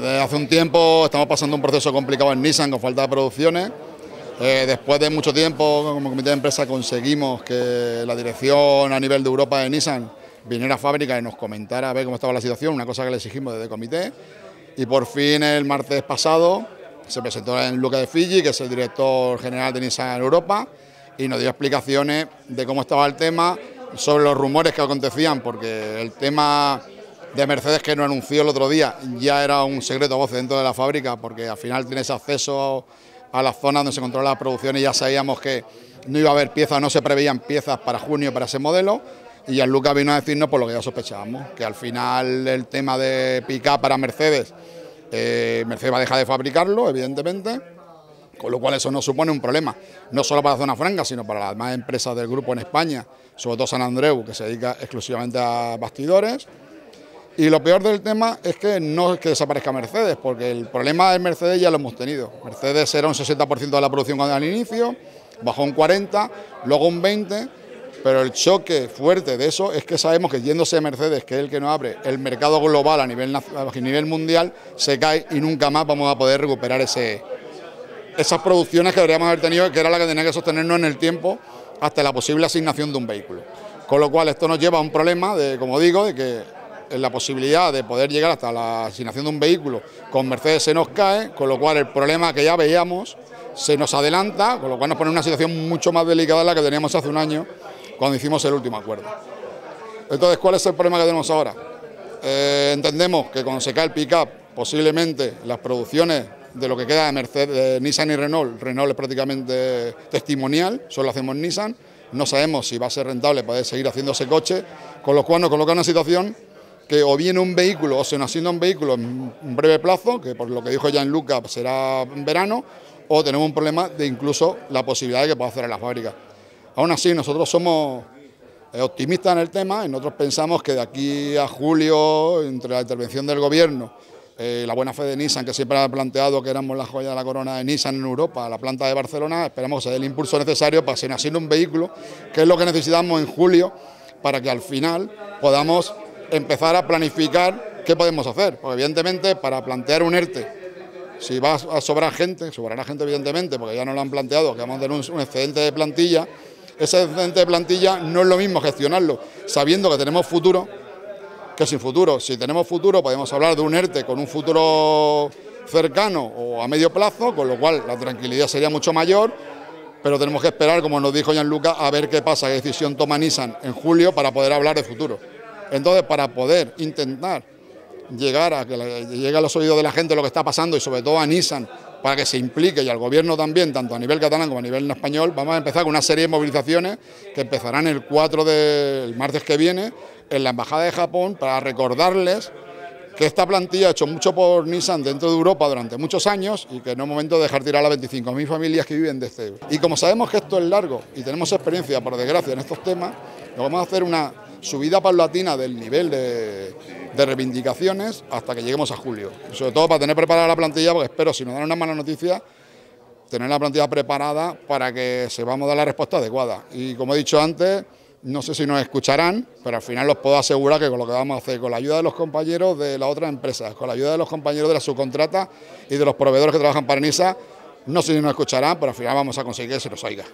desde hace un tiempo estamos pasando un proceso complicado en Nissan con falta de producciones. Después de mucho tiempo, como comité de empresa, conseguimos que la dirección a nivel de Europa de Nissan viniera a fábrica y nos comentara a ver cómo estaba la situación, una cosa que le exigimos desde el comité. Y por fin el martes pasado se presentó Gianluca de Ficchy, que es el director general de Nissan en Europa, y nos dio explicaciones de cómo estaba el tema, sobre los rumores que acontecían, porque el tema de Mercedes que nos anunció el otro día ya era un secreto a voces dentro de la fábrica, porque al final tienes acceso a las zonas donde se controlan las producciones y ya sabíamos que no iba a haber piezas, no se preveían piezas para junio para ese modelo. Y Gianluca vino a decirnos por lo que ya sospechábamos, que al final el tema de pick-up para Mercedes, Mercedes va a dejar de fabricarlo, evidentemente, con lo cual eso no supone un problema, no solo para la zona franca, sino para las demás empresas del grupo en España, sobre todo San Andreu, que se dedica exclusivamente a bastidores. Y lo peor del tema es que no es que desaparezca Mercedes, porque el problema de Mercedes ya lo hemos tenido. Mercedes era un 60% de la producción al inicio, bajó un 40%, luego un 20%, pero el choque fuerte de eso es que sabemos que yéndose Mercedes, que es el que nos abre el mercado global a nivel mundial, se cae y nunca más vamos a poder recuperar esas producciones que deberíamos haber tenido, que era la que tenía que sostenernos en el tiempo hasta la posible asignación de un vehículo. Con lo cual esto nos lleva a un problema de, como digo, de que la posibilidad de poder llegar hasta la asignación de un vehículo con Mercedes se nos cae, con lo cual el problema que ya veíamos se nos adelanta, con lo cual nos pone en una situación mucho más delicada de la que teníamos hace un año cuando hicimos el último acuerdo. Entonces, ¿cuál es el problema que tenemos ahora? Entendemos que cuando se cae el pick-up, posiblemente las producciones de lo que queda de Mercedes, de Nissan y Renault, Renault es prácticamente testimonial, solo lo hacemos Nissan, no sabemos si va a ser rentable poder seguir haciendo ese coche, con lo cual nos coloca en una situación que o viene un vehículo o se nos asigna un vehículo en un breve plazo, que por lo que dijo Gianluca será en verano, o tenemos un problema de incluso la posibilidad de que pueda hacer en la fábrica. Aún así, nosotros somos optimistas en el tema, y nosotros pensamos que de aquí a julio, entre la intervención del gobierno, la buena fe de Nissan, que siempre ha planteado que éramos la joya de la corona de Nissan en Europa, la planta de Barcelona, esperamos que sea el impulso necesario para ser así un vehículo, que es lo que necesitamos en julio, para que al final podamos empezar a planificar qué podemos hacer. Porque evidentemente, para plantear un ERTE, si va a sobrar gente, sobrará gente evidentemente, porque ya nos lo han planteado, que vamos a tener un excedente de plantilla. Ese excedente de plantilla no es lo mismo gestionarlo sabiendo que tenemos futuro que sin futuro. Si tenemos futuro podemos hablar de un ERTE con un futuro cercano o a medio plazo, con lo cual la tranquilidad sería mucho mayor, pero tenemos que esperar, como nos dijo Gianluca, a ver qué pasa, qué decisión toma Nissan en julio para poder hablar de futuro. Entonces, para poder intentar llegar a que llegue a los oídos de la gente lo que está pasando y sobre todo a Nissan, para que se implique, y al gobierno también, tanto a nivel catalán como a nivel español, vamos a empezar con una serie de movilizaciones que empezarán el martes que viene en la Embajada de Japón, para recordarles que esta plantilla ha hecho mucho por Nissan dentro de Europa durante muchos años y que no es momento de dejar tirar a las 25.000 familias que viven de este euro. Y como sabemos que esto es largo y tenemos experiencia, por desgracia, en estos temas, nos vamos a hacer una subida paulatina del nivel de reivindicaciones hasta que lleguemos a julio. Sobre todo para tener preparada la plantilla, porque espero, si nos dan una mala noticia, tener la plantilla preparada para que se vamos a dar la respuesta adecuada. Y como he dicho antes, no sé si nos escucharán, pero al final los puedo asegurar que con lo que vamos a hacer, con la ayuda de los compañeros de las otras empresas, con la ayuda de los compañeros de las subcontratas y de los proveedores que trabajan para Nissan, no sé si nos escucharán, pero al final vamos a conseguir que se nos oiga.